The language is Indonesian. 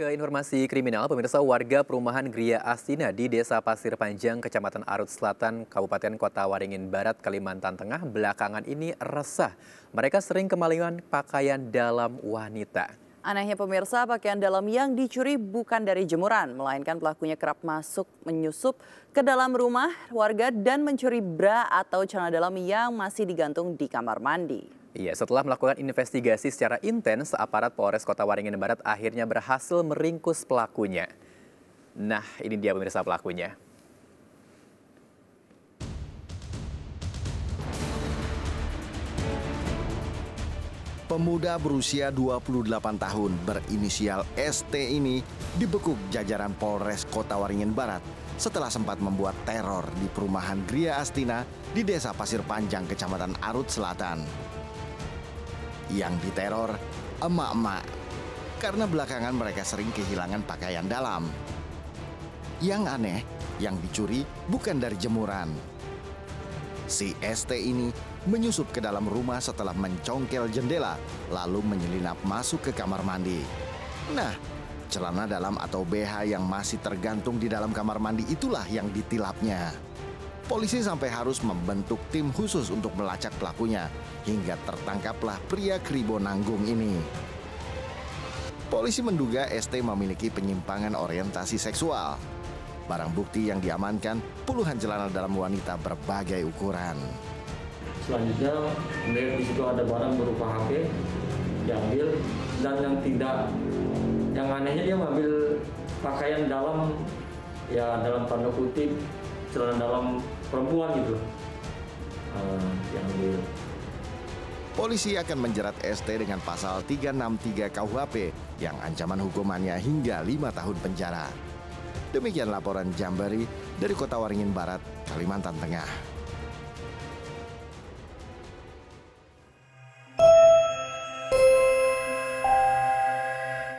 Ke informasi kriminal, pemirsa, warga perumahan Griya Astina di Desa Pasir Panjang, Kecamatan Arut Selatan, Kabupaten Kota Waringin Barat, Kalimantan Tengah, belakangan ini resah. Mereka sering kemalingan pakaian dalam wanita. Anehnya pemirsa, pakaian dalam yang dicuri bukan dari jemuran, melainkan pelakunya kerap masuk menyusup ke dalam rumah warga dan mencuri bra atau celana dalam yang masih digantung di kamar mandi. Iya, setelah melakukan investigasi secara intens, aparat Polres Kota Waringin Barat akhirnya berhasil meringkus pelakunya. Nah, ini dia pemirsa pelakunya. Pemuda berusia 28 tahun berinisial ST ini dibekuk jajaran Polres Kota Waringin Barat setelah sempat membuat teror di perumahan Griya Astina di Desa Pasir Panjang, Kecamatan Arut Selatan. Yang diteror emak-emak karena belakangan mereka sering kehilangan pakaian dalam. Yang aneh, yang dicuri bukan dari jemuran. Si ST ini menyusup ke dalam rumah setelah mencongkel jendela lalu menyelinap masuk ke kamar mandi. Nah, celana dalam atau BH yang masih tergantung di dalam kamar mandi itulah yang ditilapnya. Polisi sampai harus membentuk tim khusus untuk melacak pelakunya, hingga tertangkaplah pria keribo nanggung ini. Polisi menduga ST memiliki penyimpangan orientasi seksual. Barang bukti yang diamankan puluhan celana dalam wanita berbagai ukuran. Selanjutnya, di situ ada barang berupa HP, diambil, dan yang tidak. Yang anehnya dia mengambil pakaian dalam, ya dalam tanda kutip, celana dalam perempuan gitu. Polisi akan menjerat ST dengan pasal 363 KUHP yang ancaman hukumannya hingga 5 tahun penjara. Demikian laporan Jambari dari Kota Waringin Barat, Kalimantan Tengah.